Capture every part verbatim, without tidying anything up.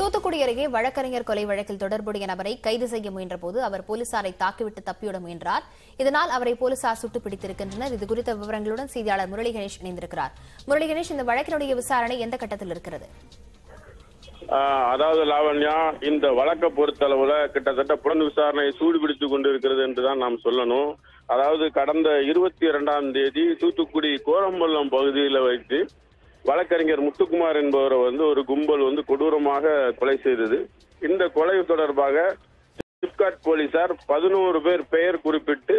தூத்துக்குடி வழக்கறிஞர் கொலை வழக்கில் தொடர்புடைய நபரை கைது செய்ய முயன்றபோது அவர் போலீசாரை தாக்கிவிட்டு தப்பியோட முயன்றார். இதனால் அவரை போலீசார் சுட்டுப் பிடித்திருக்கின்றனர். இது குறித்த விவரங்களுடன் செய்தியாளர் முரளி கணேஷ் இணைந்திருக்கிறார். முரளி கணேஷ், இந்த வழக்கினுடைய விசாரணை எந்த கட்டத்தில் இருக்கிறது? அதாவது லாவண்யா, இந்த வழக்கை பொறுத்தளவுல கிட்டத்தட்ட புலன் விசாரணை சூடுபிடித்துக் கொண்டிருக்கிறது என்றுதான் நாம் சொல்லணும். அதாவது கடந்த இருபத்தி இரண்டாம் தேதி தூத்துக்குடி கோரம்பள்ளம் பகுதியில் வைத்து வழக்கறிஞர் முத்துக்குமார் என்பவரை வந்து ஒரு கும்பல் வந்து கொடூரமாக கொலை செய்தது. இந்த கொலை தொடர்பாக சிப்காட் போலீசார் பதினோரு பேர் பெயர் குறிப்பிட்டு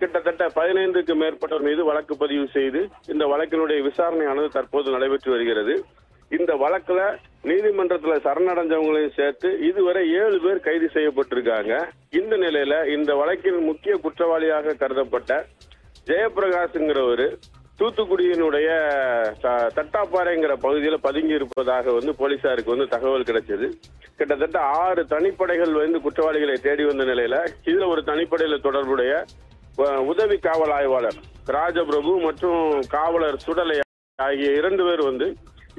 கிட்டத்தட்ட பதினைந்துக்கு மேற்பட்டோர் மீது வழக்கு பதிவு செய்து இந்த வழக்கினுடைய விசாரணையானது தற்போது நடைபெற்று வருகிறது. இந்த வழக்குல நீதிமன்றத்தில் சரணடைஞ்சவங்களையும் சேர்த்து இதுவரை ஏழு பேர் கைது செய்யப்பட்டிருக்காங்க. இந்த நிலையில இந்த வழக்கின் முக்கிய குற்றவாளியாக கருதப்பட்ட ஜெயபிரகாஷ்ங்கிறவரு தூத்துக்குடியினுடைய தட்டாப்பாறைங்கிற பகுதியில் பதுங்கி இருப்பதாக வந்து போலீசாருக்கு வந்து தகவல் கிடைச்சது. கிட்டத்தட்ட ஆறு தனிப்படைகள் வந்து குற்றவாளிகளை தேடி வந்த நிலையில இதுல ஒரு தனிப்படையில தொடர்புடைய உதவி காவல் ஆய்வாளர் ராஜபிரபு மற்றும் காவலர் சுடலை ஆகிய இரண்டு பேர் வந்து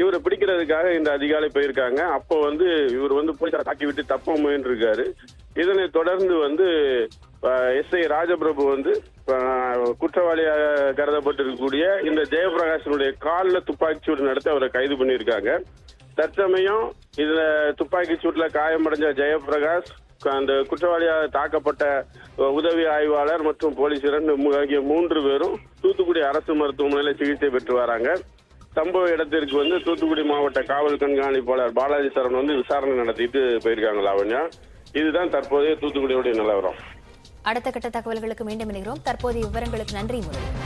இவரை பிடிக்கிறதுக்காக இந்த அதிகாலை போயிருக்காங்க. அப்போ வந்து இவர் வந்து போலீசார் தாக்கிவிட்டு தப்ப முயன்றிருக்காரு. இதனை தொடர்ந்து வந்து எஸ் ஐ ராஜபிரபு வந்து குற்றவாளியாக கருதப்பட்டிருக்கக்கூடிய இந்த ஜெயபிரகாஷனுடைய காலில் துப்பாக்கிச்சூடு நடத்தி அவரை கைது பண்ணியிருக்காங்க. தற்சமயம் இதுல துப்பாக்கிச்சூட்டுல காயமடைஞ்ச ஜெயபிரகாஷ், அந்த குற்றவாளியாக தாக்கப்பட்ட உதவி ஆய்வாளர் மற்றும் போலீஸ் இரண்டு ஆகிய மூன்று பேரும் தூத்துக்குடி அரசு மருத்துவமனையில் சிகிச்சை பெற்று வராங்க. சம்பவ இடத்திற்கு வந்து தூத்துக்குடி மாவட்ட காவல் கண்காணிப்பாளர் பாலாஜி சரண் வந்து விசாரணை நடத்திட்டு போயிருக்காங்க. லாவண்யா, இதுதான் தற்போதைய தூத்துக்குடியுடைய நிலவரம். அடுத்த கட்ட தகவல்களுக்கு மீண்டும் இணைகிறோம். தற்போதைய விவரங்களுக்கு நன்றி முரளி.